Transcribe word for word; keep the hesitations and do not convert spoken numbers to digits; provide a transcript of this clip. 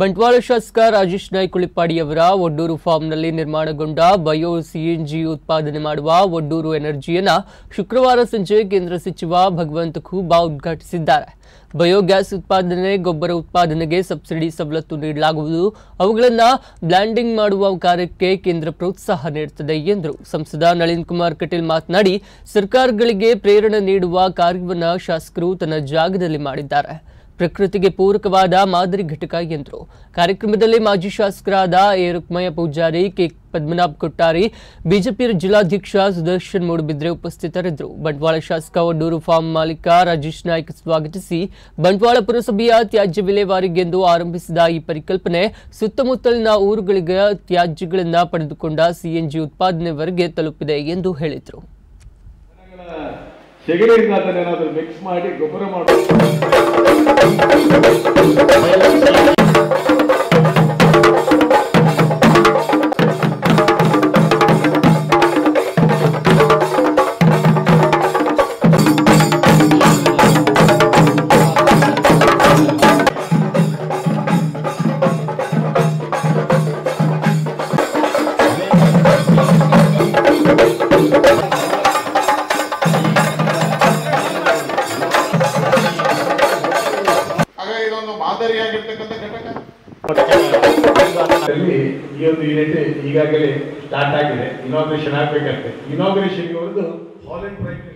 ಬಂಟ್ವಾಳ ಶಾಸಕ ರಾಜೇಶ್ ನಾಯ್ಕ್ ಉಳಿಪ್ಪಾಡಿಯವರ ಒಡ್ಡೂರು ಫಾರ್ಮ್ನಲ್ಲಿ ನಿರ್ಮಾಣಗೊಂಡ ಬಯೋ ಸಿಎನ್ಜಿ ಉತ್ಪಾದನೆ ಮಾಡುವ ಒಡ್ಡೂರು ಎನರ್ಜಿಯನ್ನು ಶುಕ್ರವಾರ ಸಂಜೆ ಕೇಂದ್ರ ಸಚಿವ ಭಗವಂತ ಖೂಬಾ ಉದ್ಘಾಟಿಸಿದ್ದಾರೆ. ಬಯೋಗ್ಯಾಸ್ ಉತ್ಪಾದನೆ, ಗೊಬ್ಬರ ಉತ್ಪಾದನೆಗೆ ಸಬ್ಸಿಡಿ ಸವಲತ್ತು ನೀಡಲಾಗುವುದು. ಅವುಗಳನ್ನು ಬ್ಲ್ಯಾಂಡಿಂಗ್ ಮಾಡುವ ಕಾರ್ಯಕ್ಕೆ ಕೇಂದ್ರ ಪ್ರೋತ್ಸಾಹ ನೀಡುತ್ತದೆ ಎಂದರು. ಸಂಸದ ನಳಿನ್ ಕುಮಾರ್ ಕಟೀಲ್ ಮಾತನಾಡಿ, ಸರ್ಕಾರಗಳಿಗೆ ಪ್ರೇರಣೆ ನೀಡುವ ಕಾರ್ಯವನ್ನು ಶಾಸಕರು ತನ್ನ ಜಾಗದಲ್ಲಿ ಮಾಡಿದ್ದಾರೆ. ಪ್ರಕೃತಿಗೆ ಪೂರಕವಾದ ಮಾದರಿ ಘಟಕ ಎಂದರು. ಕಾರ್ಯಕ್ರಮದಲ್ಲಿ ಮಾಜಿ ಶಾಸಕರಾದ ಎ.ರುಕ್ಮಯ ಪೂಜಾರಿ, ಕೆ.ಪದ್ಮನಾಭ ಕೊಟ್ಟಾರಿ, ಬಿಜೆಪಿ ಜಿಲ್ಲಾಧ್ಯಕ್ಷ ಸುದರ್ಶನ್ ಮೂಡುಬಿದ್ರೆ ಉಪಸ್ಥಿತರಿದ್ದರು. ಬಂಟ್ವಾಳ ಶಾಸಕ ಒಡ್ಡೂರು ಫಾರ್ಮ್ ಮಾಲೀಕ ರಾಜೇಶ್ ನಾಯ್ಕ್ ಸ್ವಾಗತಿಸಿ, ಬಂಟ್ವಾಳ ಪುರಸಭೆಯ ತ್ಯಾಜ್ಯ ವಿಲೇವಾರಿಗೆಂದು ಆರಂಭಿಸಿದ ಈ ಪರಿಕಲ್ಪನೆ ಸುತ್ತಮುತ್ತಲಿನ ಊರುಗಳಿಗೆ ತ್ಯಾಜ್ಯಗಳನ್ನು ಪಡೆದುಕೊಂಡ ಸಿಎನ್ಜಿ ಉತ್ಪಾದನೆವರೆಗೆ ತಲುಪಿದೆ ಎಂದು ಹೇಳಿದರು. ಸೆಗಣಿಯಿಂದ ಅದನ್ನೇನಾದರೂ ಮಿಕ್ಸ್ ಮಾಡಿ ಗೊಬ್ಬರ ಮಾಡೋದು. ಈ ಒಂದು ಯೂನಿಟ್ ಈಗಾಗಲೇ ಸ್ಟಾರ್ಟ್ ಆಗಿದೆ. ಇನಾಗ್ರೇಷನ್ ಆಗ್ಬೇಕಂತೆ. ಇನಾಗ್ರೇಷನ್ ಒಂದು ಹಾಲೆಂಡ್ ಪ್ರೈಮ್